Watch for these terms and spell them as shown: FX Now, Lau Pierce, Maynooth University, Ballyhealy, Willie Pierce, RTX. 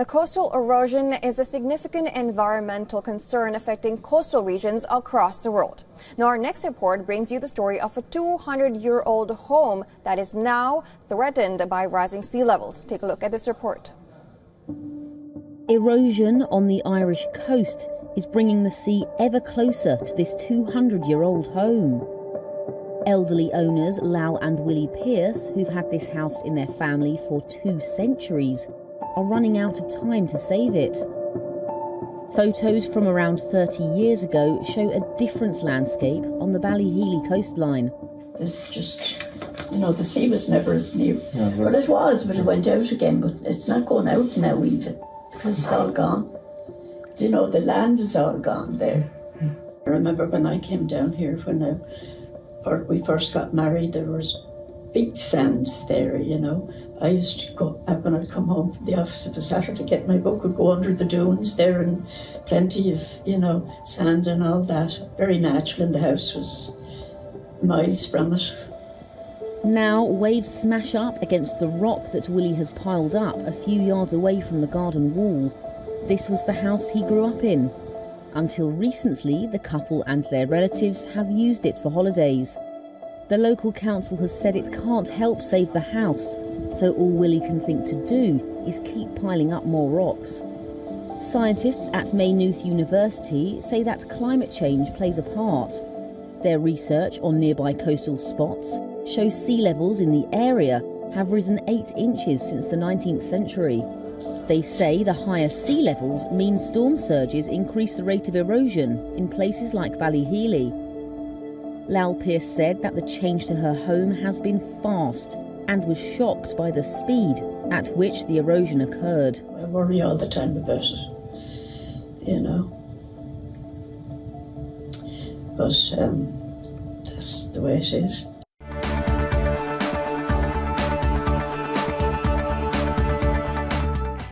Now, coastal erosion is a significant environmental concern affecting coastal regions across the world. Now, our next report brings you the story of a 200-year-old home that is now threatened by rising sea levels. Take a look at this report. Erosion on the Irish coast is bringing the sea ever closer to this 200-year-old home. Elderly owners Lau and Willie Pierce, who've had this house in their family for 2 centuries, are running out of time to save it. Photos from around 30 years ago show a different landscape on the Ballyhealy coastline. It's just, you know, the sea was never as near. Well, it was, but it went out again, but it's not going out now even. Because it's all gone. Do you know, the land is all gone there. I remember when I came down here, when we first got married, there was big sands there, you know. I used to go up when I'd come home from the office of a Saturday, get my book, would go under the dunes there and plenty of, you know, sand and all that. Very natural, and the house was miles from it. Now, waves smash up against the rock that Willie has piled up a few yards away from the garden wall. This was the house he grew up in. Until recently, the couple and their relatives have used it for holidays. The local council has said it can't help save the house, so all Willie can think to do is keep piling up more rocks. Scientists at Maynooth University say that climate change plays a part. Their research on nearby coastal spots shows sea levels in the area have risen 8 inches since the 19th century. They say the higher sea levels mean storm surges increase the rate of erosion in places like Ballyhealy. Lau Pierce said that the change to her home has been fast and was shocked by the speed at which the erosion occurred. I worry all the time about it, you know. But that's the way it is.